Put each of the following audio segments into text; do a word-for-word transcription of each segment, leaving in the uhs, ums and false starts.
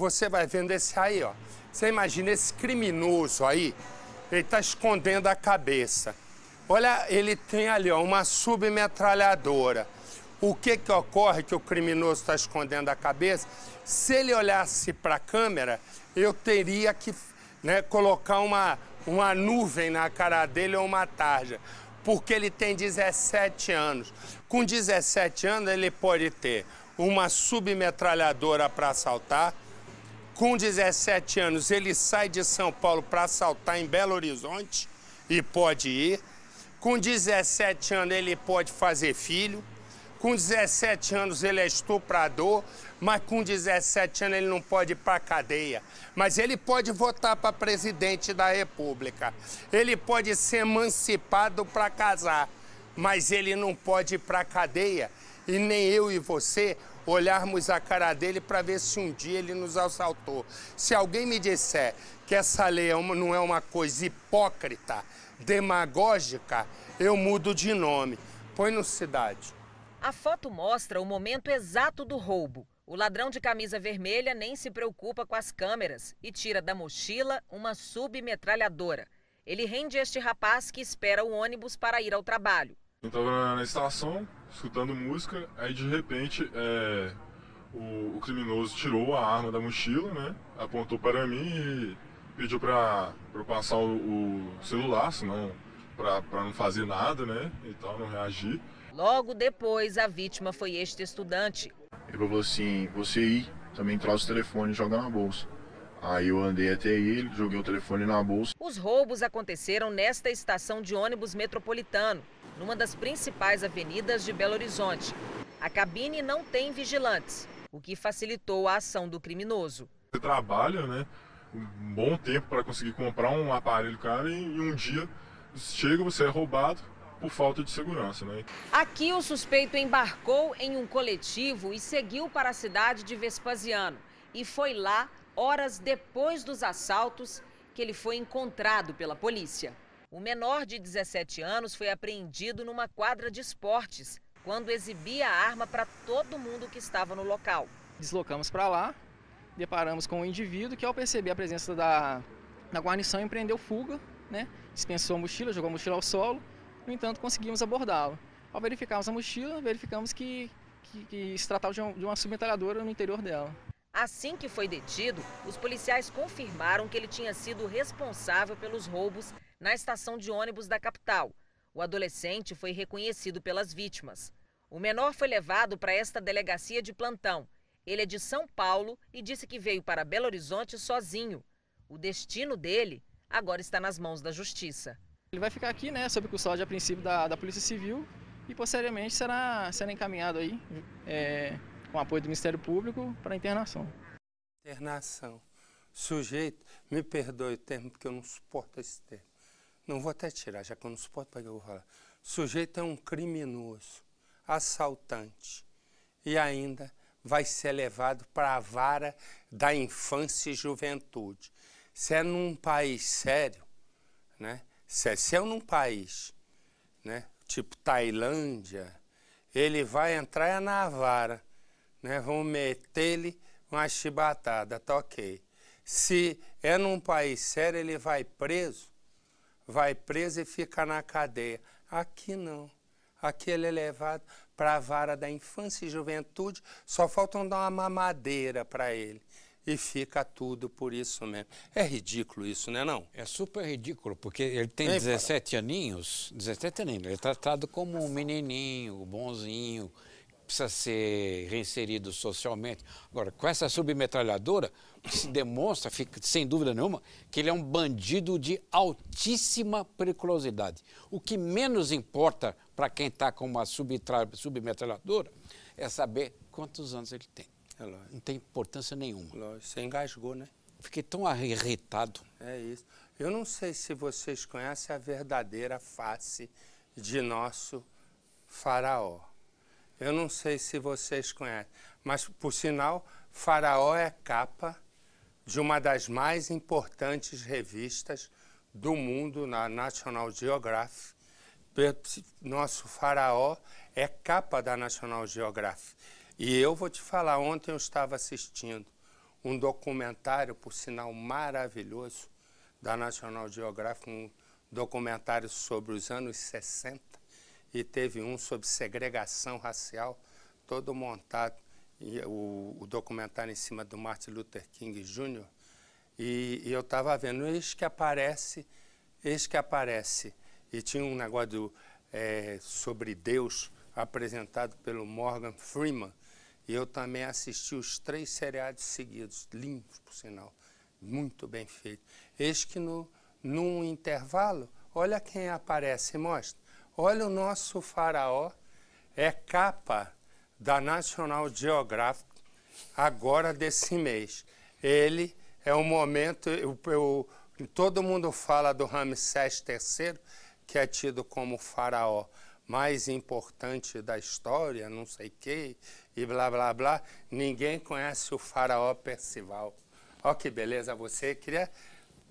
você vai vendo esse aí, ó. Você imagina esse criminoso aí, ele tá escondendo a cabeça. Olha, ele tem ali, ó, uma submetralhadora. O que que ocorre que o criminoso está escondendo a cabeça? Se ele olhasse para a câmera, eu teria que, né, colocar uma, uma nuvem na cara dele ou uma tarja, porque ele tem dezessete anos. Com dezessete anos, ele pode ter uma submetralhadora para assaltar. Com dezessete anos, ele sai de São Paulo para assaltar em Belo Horizonte e pode ir. Com dezessete anos, ele pode fazer filho. Com dezessete anos, ele é estuprador, mas com dezessete anos ele não pode ir para a cadeia. Mas ele pode votar para presidente da República. Ele pode ser emancipado para casar, mas ele não pode ir para a cadeia. E nem eu e você olharmos a cara dele para ver se um dia ele nos assaltou. Se alguém me disser que essa lei não é uma coisa hipócrita, demagógica, eu mudo de nome. Põe no Cidade. A foto mostra o momento exato do roubo. O ladrão de camisa vermelha nem se preocupa com as câmeras e tira da mochila uma submetralhadora. Ele rende este rapaz que espera o ônibus para ir ao trabalho. Eu estava na estação, escutando música, aí de repente é, o, o criminoso tirou a arma da mochila, né, apontou para mim e pediu para eu passar o, o celular, senão para não fazer nada, né, e tal, não reagir. Logo depois, a vítima foi este estudante. Ele falou assim, você ir, também traz o telefone e joga na bolsa. Aí eu andei até ele, joguei o telefone na bolsa. Os roubos aconteceram nesta estação de ônibus metropolitano, numa das principais avenidas de Belo Horizonte. A cabine não tem vigilantes, o que facilitou a ação do criminoso. Você trabalha, né, um bom tempo para conseguir comprar um aparelho caro e um dia chega, você é roubado. Por falta de segurança, né? Aqui o suspeito embarcou em um coletivo e seguiu para a cidade de Vespasiano. E foi lá, horas depois dos assaltos, que ele foi encontrado pela polícia. O menor de dezessete anos foi apreendido numa quadra de esportes, quando exibia a arma para todo mundo que estava no local. Deslocamos para lá, deparamos com um indivíduo que, ao perceber a presença da, da guarnição, empreendeu fuga, né? Dispensou a mochila, jogou a mochila ao solo. No entanto, conseguimos abordá-lo. Ao verificarmos a mochila, verificamos que, que, que se tratava de, um, de uma submetralhadora no interior dela. Assim que foi detido, os policiais confirmaram que ele tinha sido responsável pelos roubos na estação de ônibus da capital. O adolescente foi reconhecido pelas vítimas. O menor foi levado para esta delegacia de plantão. Ele é de São Paulo e disse que veio para Belo Horizonte sozinho. O destino dele agora está nas mãos da justiça. Ele vai ficar aqui, né, sob custódia a princípio da, da Polícia Civil e posteriormente será, será encaminhado aí, é, com apoio do Ministério Público, para internação. Internação. Sujeito, me perdoe o termo, porque eu não suporto esse termo. Não vou até tirar, já que eu não suporto, para que eu vou falar. Sujeito é um criminoso, assaltante e ainda vai ser levado para a vara da infância e juventude. Se é num país sério, né? Se é num país, né, tipo Tailândia, ele vai entrar na vara, né, vão meter-lhe uma chibatada, tá ok. Se é num país sério, ele vai preso, vai preso e fica na cadeia. Aqui não, aqui ele é levado para a vara da infância e juventude, só faltam dar uma mamadeira para ele. E fica tudo por isso mesmo. É ridículo isso, né, não? É super ridículo, porque ele tem Ei, dezessete aninhos, dezessete aninhos, ele é tratado como um menininho, bonzinho, precisa ser reinserido socialmente. Agora, com essa submetralhadora, se demonstra, fica, sem dúvida nenhuma, que ele é um bandido de altíssima periculosidade. O que menos importa para quem está com uma submetralhadora é saber quantos anos ele tem. Não tem importância nenhuma. Lógico. Você engasgou, né? Fiquei tão irritado. É isso. Eu não sei se vocês conhecem a verdadeira face de nosso faraó. Eu não sei se vocês conhecem. Mas, por sinal, Faraó é capa de uma das mais importantes revistas do mundo, na National Geographic. Nosso Faraó é capa da National Geographic. E eu vou te falar, ontem eu estava assistindo um documentário, por sinal maravilhoso, da National Geographic, um documentário sobre os anos sessenta, e teve um sobre segregação racial, todo montado, e o, o documentário em cima do Martin Luther King Júnior E, e eu estava vendo, eis que aparece, eis que aparece. E tinha um negócio do, é, sobre Deus, apresentado pelo Morgan Freeman. E eu também assisti os três seriados seguidos, lindos, por sinal, muito bem feito. Eis que, no, num intervalo, olha quem aparece, mostra. Olha o nosso faraó, é capa da National Geographic, agora desse mês. Ele é um momento, eu, eu, todo mundo fala do Ramsés terceiro, que é tido como o faraó mais importante da história, não sei o quê, e blá, blá, blá. Ninguém conhece o faraó Percival. Olha que beleza você. Queria,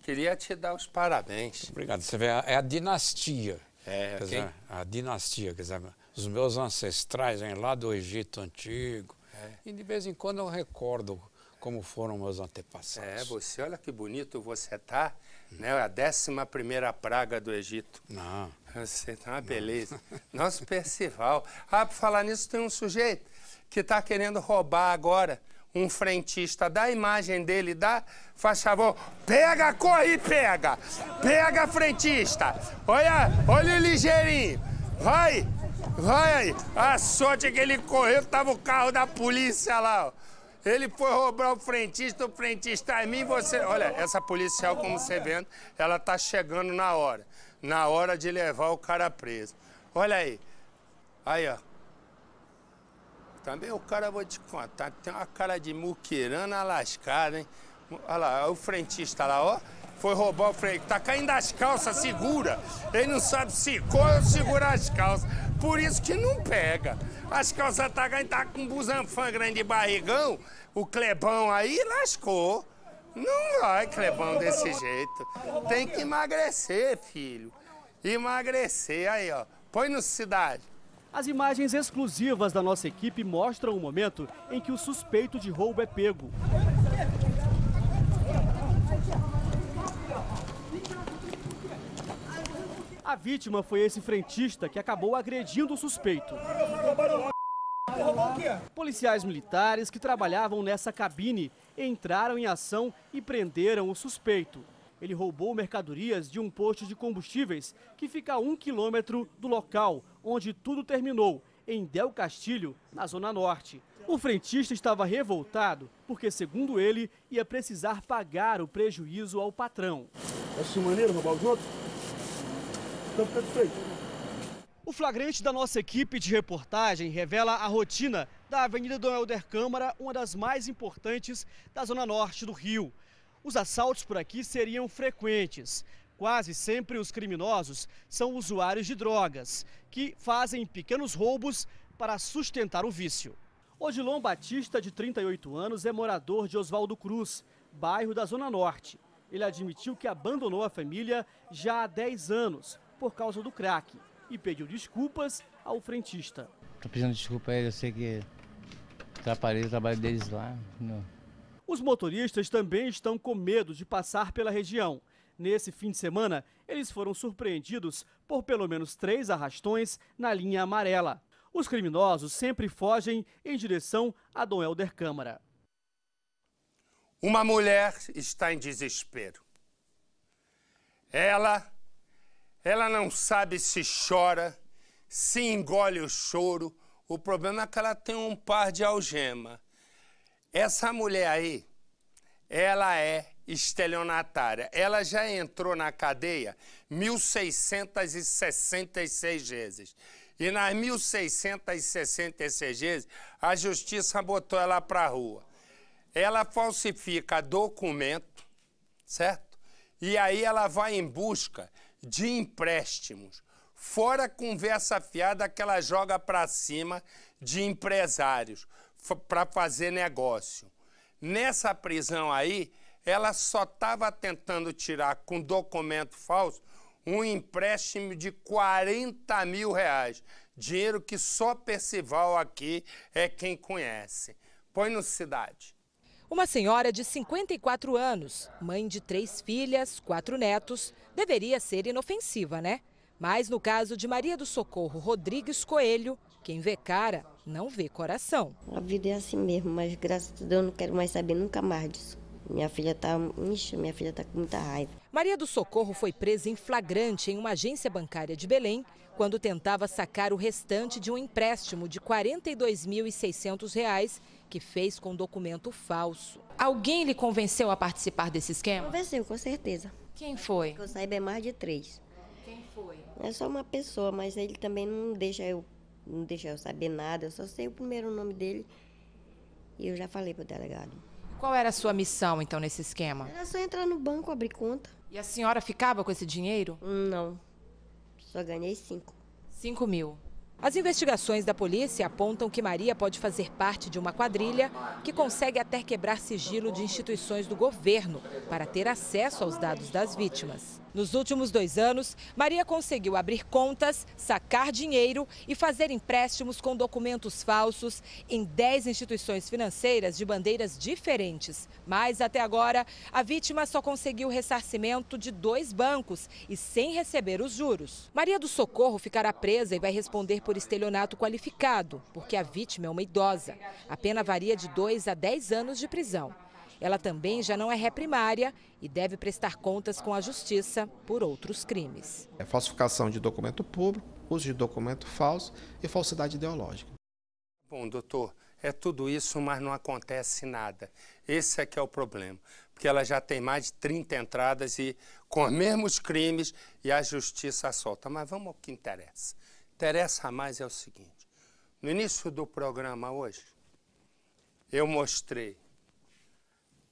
queria te dar os parabéns. Obrigado. Você vê, é a dinastia. É, quer dizer, a dinastia, quer dizer, os meus ancestrais vêm lá do Egito Antigo. É. E de vez em quando eu recordo como foram meus antepassados. É, você, olha que bonito você está, hum. né? A décima primeira praga do Egito. Não. Você está uma beleza. Não. Nosso Percival. Ah, para falar nisso, tem um sujeito que está querendo roubar agora um frentista. Dá a imagem dele, dá, faz favor. Pega, corre e pega. Pega, frentista. Olha, olha o ligeirinho. Vai, vai aí. A sorte é que ele correu, tava o carro da polícia lá, ó. Ele foi roubar o frentista, o frentista em mim, você... Olha, essa policial, como você vendo, ela tá chegando na hora. Na hora de levar o cara preso. Olha aí. Aí, ó. Também o cara, vou te contar, tem uma cara de muquirana lascada, hein? Olha lá, o frentista lá, ó. Foi roubar o freio, tá caindo as calças, segura. Ele não sabe se corre ou segura as calças. Por isso que não pega. As calças tá caindo, tá com um busanfã grande barrigão. O Clebão aí lascou. Não vai, Clebão, desse jeito. Tem que emagrecer, filho. Emagrecer. Aí, ó. Põe no Cidade. As imagens exclusivas da nossa equipe mostram o momento em que o suspeito de roubo é pego. A vítima foi esse frentista que acabou agredindo o suspeito. Policiais militares que trabalhavam nessa cabine entraram em ação e prenderam o suspeito. Ele roubou mercadorias de um posto de combustíveis que fica a um quilômetro do local onde tudo terminou, em Del Castilho, na Zona Norte. O frentista estava revoltado porque, segundo ele, ia precisar pagar o prejuízo ao patrão. Essa maneira, roubar os outros? O flagrante da nossa equipe de reportagem revela a rotina da Avenida Dom Helder Câmara, uma das mais importantes da Zona Norte do Rio. Os assaltos por aqui seriam frequentes. Quase sempre os criminosos são usuários de drogas, que fazem pequenos roubos para sustentar o vício. Odilon Batista, de trinta e oito anos, é morador de Oswaldo Cruz, bairro da Zona Norte. Ele admitiu que abandonou a família já há dez anos. Por causa do crack, e pediu desculpas ao frentista. Estou pedindo desculpa a ele, eu sei que atrapalhei o trabalho deles lá. Não. Os motoristas também estão com medo de passar pela região. Nesse fim de semana, eles foram surpreendidos por pelo menos três arrastões na linha amarela. Os criminosos sempre fogem em direção a Dom Helder Câmara. Uma mulher está em desespero. Ela... Ela não sabe se chora, se engole o choro. O problema é que ela tem um par de algema. Essa mulher aí, ela é estelionatária. Ela já entrou na cadeia mil seiscentas e sessenta e seis vezes. E nas mil seiscentas e sessenta e seis vezes, a justiça botou ela para a rua. Ela falsifica documento, certo? E aí ela vai em busca de empréstimos, fora conversa fiada que ela joga para cima de empresários para fazer negócio. Nessa prisão aí, ela só estava tentando tirar com documento falso um empréstimo de quarenta mil reais, dinheiro que só Percival aqui é quem conhece. Põe no Cidade. Uma senhora de cinquenta e quatro anos, mãe de três filhas, quatro netos, deveria ser inofensiva, né? Mas no caso de Maria do Socorro Rodrigues Coelho, quem vê cara não vê coração. A vida é assim mesmo, mas graças a Deus eu não quero mais saber nunca mais disso. Minha filha tá, ixi, minha filha tá com muita raiva. Maria do Socorro foi presa em flagrante em uma agência bancária de Belém, quando tentava sacar o restante de um empréstimo de quarenta e dois mil e seiscentos reais que fez com documento falso. Alguém lhe convenceu a participar desse esquema? Convenceu, com certeza. Quem foi? Que eu saiba é mais de três. Quem foi? É só uma pessoa, mas ele também não deixa eu, não deixa eu saber nada, eu só sei o primeiro nome dele e eu já falei pro delegado. Qual era a sua missão, então, nesse esquema? Era só entrar no banco, abrir conta. E a senhora ficava com esse dinheiro? Não, só ganhei cinco. Cinco mil. As investigações da polícia apontam que Maria pode fazer parte de uma quadrilha que consegue até quebrar sigilo de instituições do governo para ter acesso aos dados das vítimas. Nos últimos dois anos, Maria conseguiu abrir contas, sacar dinheiro e fazer empréstimos com documentos falsos em dez instituições financeiras de bandeiras diferentes. Mas, até agora, a vítima só conseguiu ressarcimento de dois bancos e sem receber os juros. Maria do Socorro ficará presa e vai responder por estelionato qualificado, porque a vítima é uma idosa. A pena varia de dois a dez anos de prisão. Ela também já não é ré primária e deve prestar contas com a justiça por outros crimes. É falsificação de documento público, uso de documento falso e falsidade ideológica. Bom, doutor, é tudo isso, mas não acontece nada. Esse é que é o problema, porque ela já tem mais de trinta entradas e com os mesmos crimes e a justiça solta. Mas vamos ao que interessa. Interessa mais é o seguinte, no início do programa hoje, eu mostrei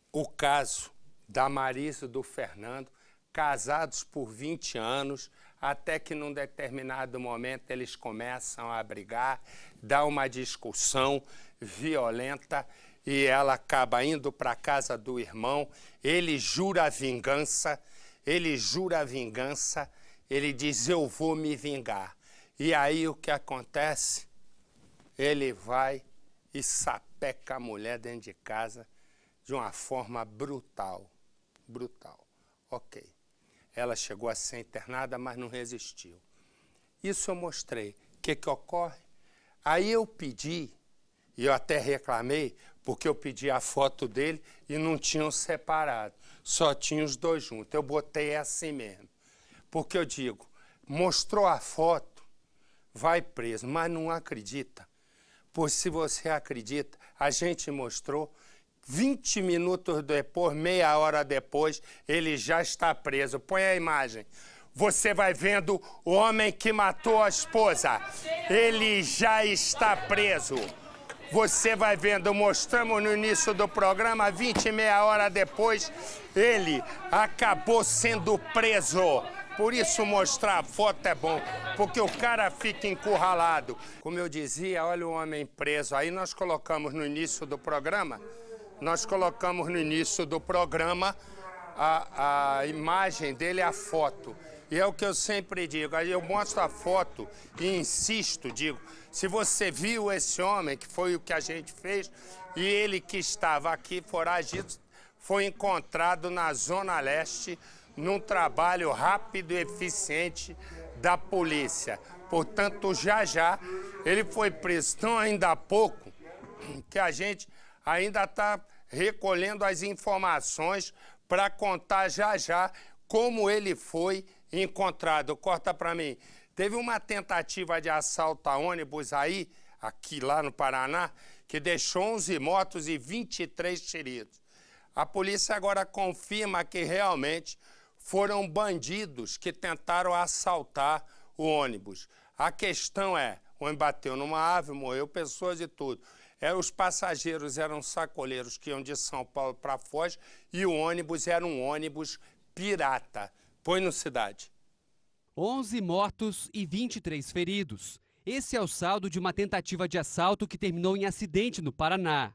o caso da Marisa e do Fernando, casados por vinte anos, até que num determinado momento eles começam a brigar, dá uma discussão violenta e ela acaba indo para a casa do irmão, ele jura a vingança, ele jura a vingança, ele diz, eu vou me vingar. E aí o que acontece? Ele vai e sapeca a mulher dentro de casa, de uma forma brutal, brutal. Ok, ela chegou a ser internada, mas não resistiu. Isso eu mostrei. O que que ocorre? Aí eu pedi, e eu até reclamei, porque eu pedi a foto dele e não tinham separado, só tinham os dois juntos. Eu botei assim mesmo, porque eu digo, mostrou a foto, vai preso, mas não acredita. Pois se você acredita, a gente mostrou, vinte minutos depois, meia hora depois, ele já está preso. Põe a imagem. Você vai vendo o homem que matou a esposa. Ele já está preso. Você vai vendo, mostramos no início do programa, vinte e meia hora depois, ele acabou sendo preso. Por isso mostrar a foto é bom, porque o cara fica encurralado. Como eu dizia, olha o homem preso. Aí nós colocamos no início do programa... Nós colocamos no início do programa a, a imagem dele, a foto. E é o que eu sempre digo, aí eu mostro a foto e insisto, digo, se você viu esse homem, que foi o que a gente fez, e ele que estava aqui foragido, foi encontrado na Zona Leste, num trabalho rápido e eficiente da polícia. Portanto, já já, ele foi preso tão ainda há pouco que a gente... ainda está recolhendo as informações para contar já já como ele foi encontrado. Corta para mim. Teve uma tentativa de assalto a ônibus aí, aqui lá no Paraná, que deixou onze mortos e vinte e três feridos. A polícia agora confirma que realmente foram bandidos que tentaram assaltar o ônibus. A questão é, o homem bateu numa árvore, morreu pessoas e tudo. Os passageiros eram sacoleiros que iam de São Paulo para Foz e o ônibus era um ônibus pirata. Põe no Cidade. onze mortos e vinte e três feridos. Esse é o saldo de uma tentativa de assalto que terminou em acidente no Paraná.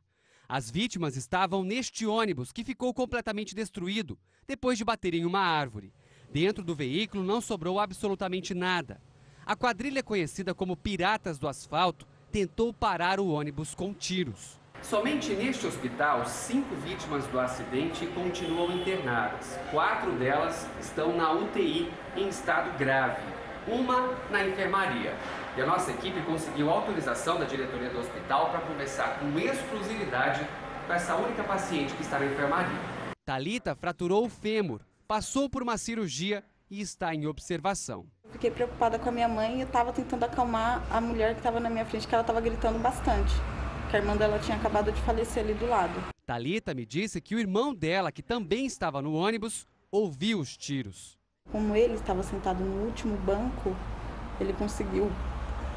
As vítimas estavam neste ônibus que ficou completamente destruído depois de bater em uma árvore. Dentro do veículo não sobrou absolutamente nada. A quadrilha conhecida como Piratas do Asfalto tentou parar o ônibus com tiros. Somente neste hospital, cinco vítimas do acidente continuam internadas. Quatro delas estão na U T I em estado grave, uma na enfermaria. E a nossa equipe conseguiu autorização da diretoria do hospital para conversar com exclusividade com essa única paciente que está na enfermaria. Thalita fraturou o fêmur, passou por uma cirurgia e está em observação. Fiquei preocupada com a minha mãe e estava tentando acalmar a mulher que estava na minha frente, que ela estava gritando bastante. A irmã dela tinha acabado de falecer ali do lado. Thalita me disse que o irmão dela, que também estava no ônibus, ouviu os tiros. Como ele estava sentado no último banco, ele conseguiu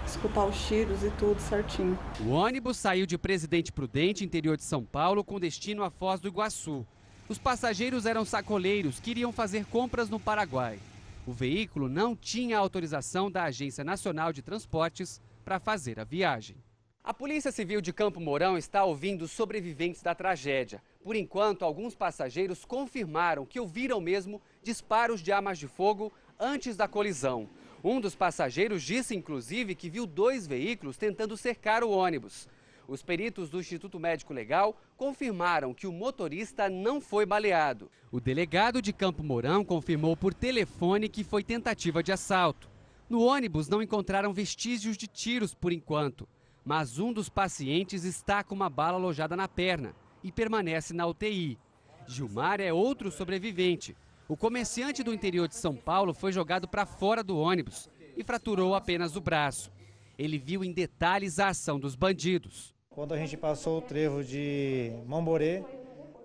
escutar os tiros e tudo certinho. O ônibus saiu de Presidente Prudente, interior de São Paulo, com destino à Foz do Iguaçu. Os passageiros eram sacoleiros que iriam fazer compras no Paraguai. O veículo não tinha autorização da Agência Nacional de Transportes para fazer a viagem. A Polícia Civil de Campo Mourão está ouvindo sobreviventes da tragédia. Por enquanto, alguns passageiros confirmaram que ouviram mesmo disparos de armas de fogo antes da colisão. Um dos passageiros disse, inclusive, que viu dois veículos tentando cercar o ônibus. Os peritos do Instituto Médico Legal confirmaram que o motorista não foi baleado. O delegado de Campo Mourão confirmou por telefone que foi tentativa de assalto. No ônibus não encontraram vestígios de tiros por enquanto. Mas um dos pacientes está com uma bala alojada na perna e permanece na U T I. Gilmar é outro sobrevivente. O comerciante do interior de São Paulo foi jogado para fora do ônibus e fraturou apenas o braço. Ele viu em detalhes a ação dos bandidos. Quando a gente passou o trevo de Mamborê,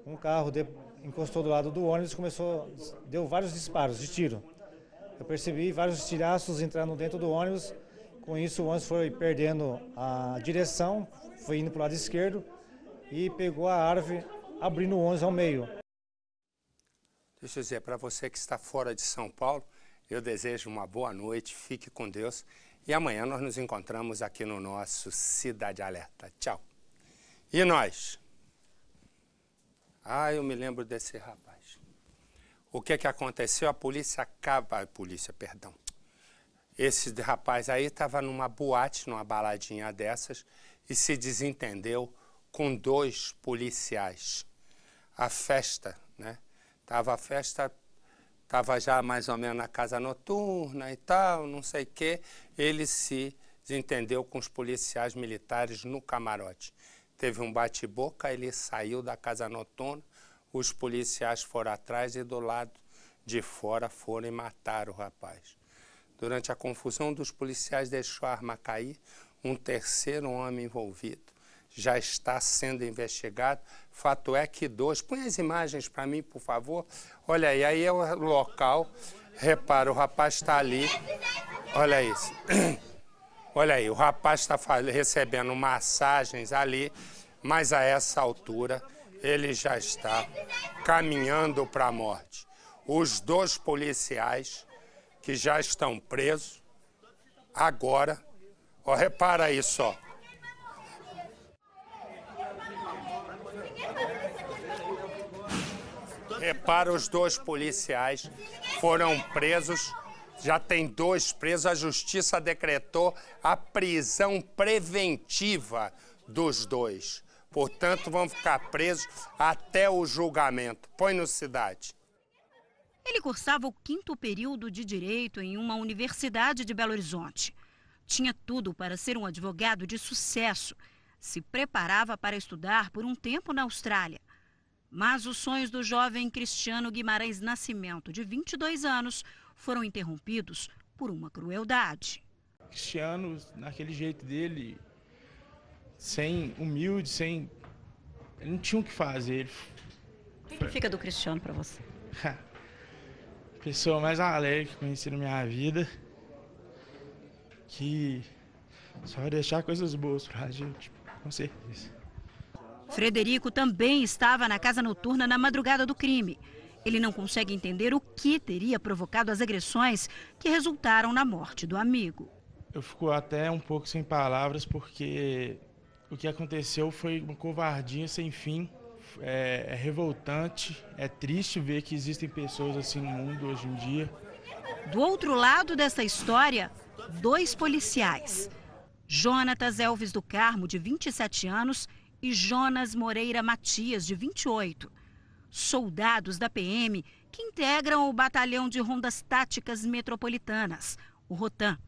um carro de... encostou do lado do ônibus e começou... deu vários disparos de tiro. Eu percebi vários tiraços entrando dentro do ônibus. Com isso, o ônibus foi perdendo a direção, foi indo para o lado esquerdo e pegou a árvore, abrindo o ônibus ao meio. Deixa eu dizer, para você que está fora de São Paulo, eu desejo uma boa noite, fique com Deus. E amanhã nós nos encontramos aqui no nosso Cidade Alerta. Tchau. E nós? Ah, eu me lembro desse rapaz. O que que aconteceu? A polícia acaba... A polícia, perdão. Esse rapaz aí estava numa boate, numa baladinha dessas, e se desentendeu com dois policiais. A festa, né? Tava a festa, tava já mais ou menos na casa noturna e tal, não sei o quê. Ele se desentendeu com os policiais militares no camarote. Teve um bate-boca, ele saiu da casa noturna, os policiais foram atrás e do lado de fora foram e mataram o rapaz. Durante a confusão, um dos policiais deixou a arma cair, um terceiro homem envolvido já está sendo investigado. Fato é que dois... Põe as imagens para mim, por favor. Olha aí, aí é o local. Repara, o rapaz está ali. Olha isso. Olha aí, o rapaz está recebendo massagens ali, mas a essa altura ele já está caminhando para a morte. Os dois policiais... que já estão presos, agora, ó, repara aí só. Repara, os dois policiais foram presos, já tem dois presos, a justiça decretou a prisão preventiva dos dois. Portanto, vão ficar presos até o julgamento. Põe no Cidade. Ele cursava o quinto período de Direito em uma universidade de Belo Horizonte. Tinha tudo para ser um advogado de sucesso. Se preparava para estudar por um tempo na Austrália. Mas os sonhos do jovem Cristiano Guimarães Nascimento, de vinte e dois anos, foram interrompidos por uma crueldade. Cristiano, naquele jeito dele, sem humilde, sem... ele não tinha o que fazer. O que fica do Cristiano para você? Pessoa mais alegre que conheci na minha vida, que só vai deixar coisas boas pra gente, com certeza. Frederico também estava na casa noturna na madrugada do crime. Ele não consegue entender o que teria provocado as agressões que resultaram na morte do amigo. Eu fico até um pouco sem palavras porque o que aconteceu foi uma covardia sem fim. É, é revoltante, é triste ver que existem pessoas assim no mundo hoje em dia. Do outro lado dessa história, dois policiais. Jonatas Elvis do Carmo, de vinte e sete anos, e Jonas Moreira Matias, de vinte e oito. Soldados da P M que integram o Batalhão de Rondas Táticas Metropolitanas, o ROTAM.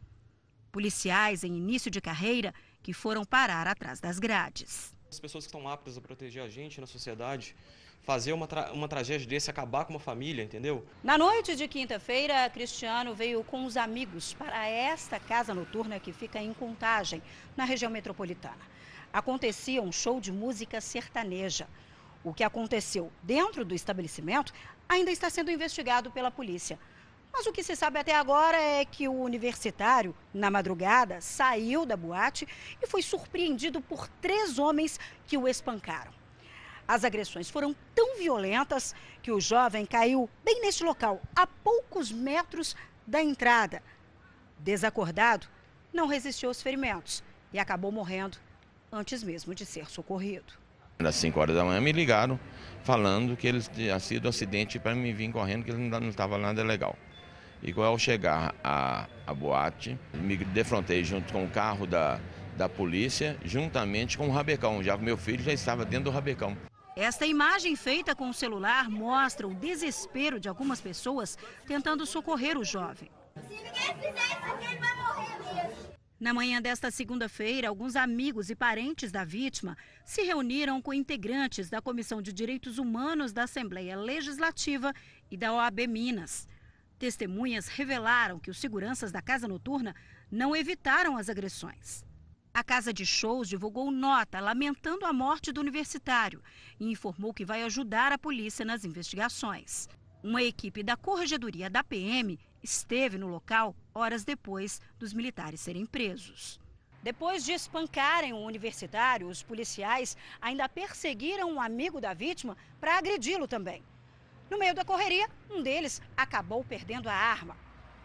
Policiais em início de carreira que foram parar atrás das grades. As pessoas que estão aptas a proteger a gente na sociedade, fazer uma, tra uma tragédia desse, acabar com uma família, entendeu? Na noite de quinta-feira, Cristiano veio com os amigos para esta casa noturna que fica em Contagem, na região metropolitana. Acontecia um show de música sertaneja. O que aconteceu dentro do estabelecimento ainda está sendo investigado pela polícia. Mas o que se sabe até agora é que o universitário, na madrugada, saiu da boate e foi surpreendido por três homens que o espancaram. As agressões foram tão violentas que o jovem caiu bem neste local, a poucos metros da entrada. Desacordado, não resistiu aos ferimentos e acabou morrendo antes mesmo de ser socorrido. Às cinco horas da manhã me ligaram falando que eles tinham sido um acidente para me vir correndo, que eles não estavam nada legal. E ao chegar à, à boate, me defrontei junto com o carro da, da polícia, juntamente com o rabecão. Já o meu filho já estava dentro do rabecão. Esta imagem feita com o celular mostra o desespero de algumas pessoas tentando socorrer o jovem. Se ninguém fizer isso, ninguém vai morrer mesmo. Na manhã desta segunda-feira, alguns amigos e parentes da vítima se reuniram com integrantes da Comissão de Direitos Humanos da Assembleia Legislativa e da O A B Minas. Testemunhas revelaram que os seguranças da casa noturna não evitaram as agressões. A casa de shows divulgou nota lamentando a morte do universitário e informou que vai ajudar a polícia nas investigações. Uma equipe da Corregedoria da P M esteve no local horas depois dos militares serem presos. Depois de espancarem o universitário, os policiais ainda perseguiram um amigo da vítima para agredi-lo também. No meio da correria, um deles acabou perdendo a arma.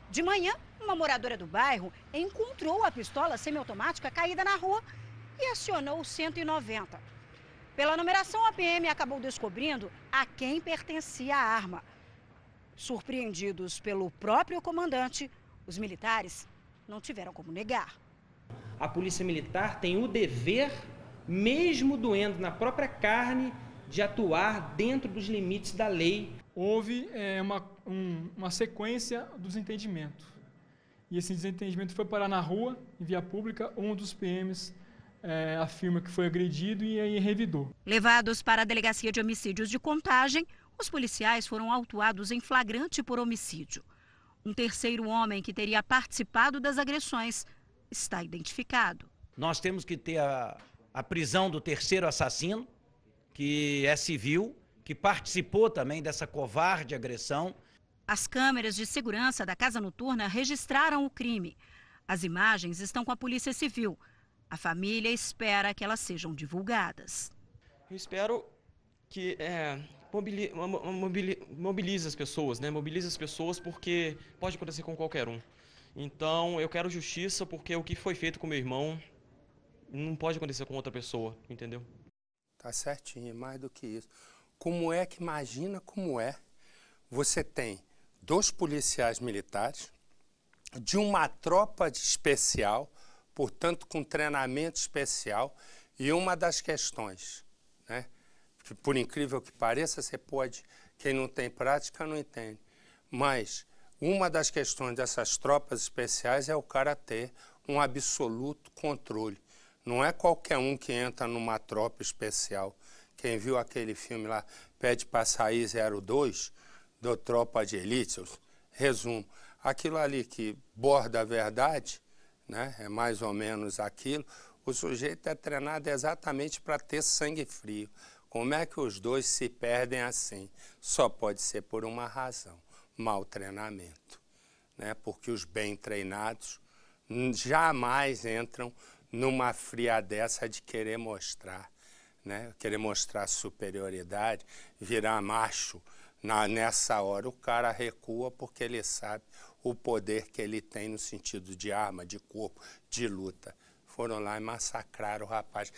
De manhã, uma moradora do bairro encontrou a pistola semiautomática caída na rua e acionou o cento e noventa. Pela numeração, a P M acabou descobrindo a quem pertencia a arma. Surpreendidos pelo próprio comandante, os militares não tiveram como negar. A polícia militar tem o dever, mesmo doendo na própria carne, de atuar dentro dos limites da lei. Houve é, uma, um, uma sequência dos entendimentos. E esse desentendimento foi parar na rua, em via pública. Um dos P Ms é, afirma que foi agredido e aí revidou. Levados para a Delegacia de Homicídios de Contagem, os policiais foram autuados em flagrante por homicídio. Um terceiro homem que teria participado das agressões está identificado. Nós temos que ter a, a prisão do terceiro assassino, que é civil, que participou também dessa covarde agressão. As câmeras de segurança da casa noturna registraram o crime. As imagens estão com a Polícia Civil. A família espera que elas sejam divulgadas. Eu espero que é, mobili mobili mobilize as pessoas, né? Mobilize as pessoas, porque pode acontecer com qualquer um. Então, eu quero justiça, porque o que foi feito com meu irmão não pode acontecer com outra pessoa, entendeu? Tá certinho, mais do que isso. Como é que, imagina como é, você tem dois policiais militares, de uma tropa especial, portanto com treinamento especial, e uma das questões, né, que por incrível que pareça, você pode, quem não tem prática não entende, mas uma das questões dessas tropas especiais é o cara ter um absoluto controle. Não é qualquer um que entra numa tropa especial. Quem viu aquele filme lá, Pede para Sair zero dois, do Tropa de Elite, resumo, aquilo ali que borda a verdade, né, é mais ou menos aquilo, o sujeito é treinado exatamente para ter sangue frio. Como é que os dois se perdem assim? Só pode ser por uma razão, mau treinamento, né, porque os bem treinados jamais entram numa fria dessa de querer mostrar, né? Querer mostrar superioridade, virar macho. Na, nessa hora o cara recua porque ele sabe o poder que ele tem no sentido de arma, de corpo, de luta. Foram lá e massacraram o rapaz.